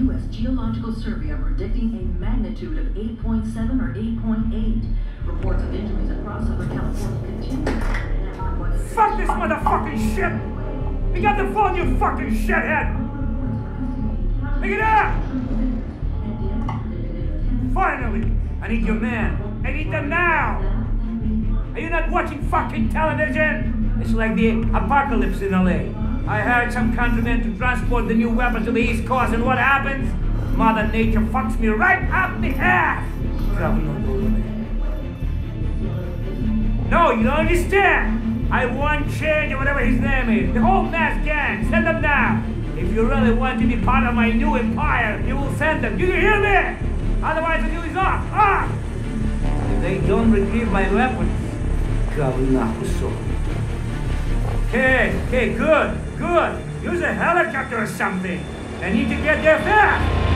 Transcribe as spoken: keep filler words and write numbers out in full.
U S Geological Survey are predicting a magnitude of eight point seven or eight point eight. Reports of injuries across Southern California continue. Fuck this motherfucking shit! We got the phone, you fucking shithead! Pick it up! Finally! I need your man! I need them now! Are you not watching fucking television? It's like the apocalypse in L A. I hired some countrymen to transport the new weapons to the East Coast, and what happens? Mother Nature fucks me right up the ass! No, you don't understand! I want Change or whatever his name is. The whole mass gang, send them now! If you really want to be part of my new empire, you will send them. Do you hear me? Otherwise the deal is off! Off! If they don't retrieve my weapons, governor, so. Hey, hey, good, good. Use a helicopter or something. They need to get there fast.